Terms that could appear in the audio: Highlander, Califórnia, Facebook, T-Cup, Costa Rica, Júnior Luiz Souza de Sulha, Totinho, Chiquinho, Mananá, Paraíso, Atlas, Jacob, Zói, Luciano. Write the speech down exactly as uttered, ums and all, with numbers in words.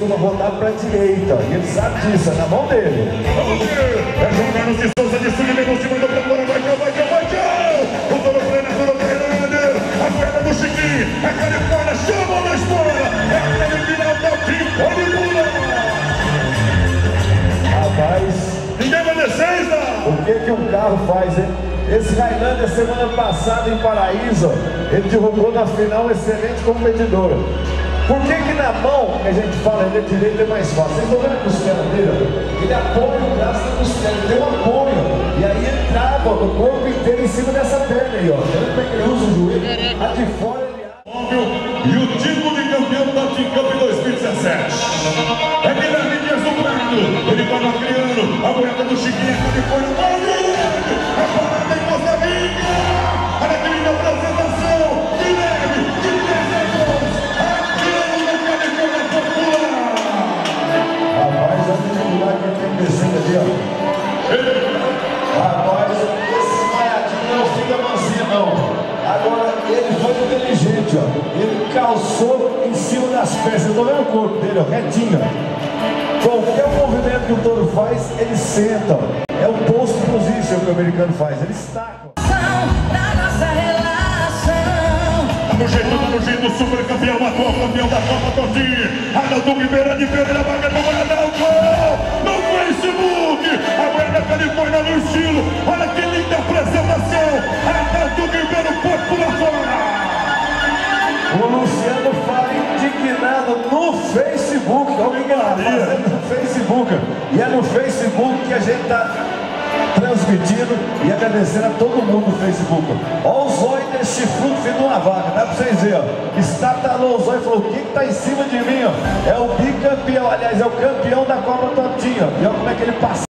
Uma rodada para a direita, e ele sabe disso, é na mão dele. Vamos ver! É Júnior Luiz Souza de Sulha, pegou o segundo para fora, vai que vai que vai que! O dono pleno, o dono Highlander, a perna do Chiquinho, a Califórnia, chama na espora! É a semifinal do Totinho, olha o Lula! Rapaz, ninguém vai descer, não! O que que um carro faz, hein? Esse Highlander, semana passada em Paraíso, ele derrubou na final um excelente competidor. Por que que na mão que a gente fala ele é direito é mais fácil? Vocês estão vendo a costela dele? Ele apoia o braço da costela, ele tem um apoio. E aí ele trava o corpo inteiro em cima dessa perna aí, ó. Como é que ele usa o joelho? A de fora ele abre. E o título de campeão da T-Cup em dois mil e dezessete. É que na linha do prato, ele vai macriando a boiada do Chiquinho, a Califórnia, para o gol! A parada em Costa Rica! A alegria da apresentação! Que leve! Que leve! Aqui, ó. Rapaz, esse maiadinho não fica mansinho, não. Agora, ele foi inteligente, ó. Ele calçou em cima das peças. Vocês estão vendo o corpo dele, ó, retinho. Qualquer movimento que o touro faz, ele senta, ó. É o post position que o americano faz. Ele estaca. Vamos jeito, vamos jeito, super campeão, atual campeão da Copa, Torzinha. Highlander, Ribeirão de Ferreira, vaga do Mananá, gol! Facebook, a guarda Califórnia no estilo, olha que linda apresentação, a do Ribeiro, corpo lá fora. O Luciano fala indignado no Facebook, olha o que ela fazendo no Facebook, e é no Facebook que a gente está transmitindo e agradecendo a todo mundo no Facebook. Olha o Zói desse chifrudo vindo uma vaca, dá pra vocês verem, ó. Estatalou o Zói e falou, o que que tá em cima de mim, ó? É o bicampeão, aliás, é o campeão da Copa Totinho, ó. E olha como é que ele passa.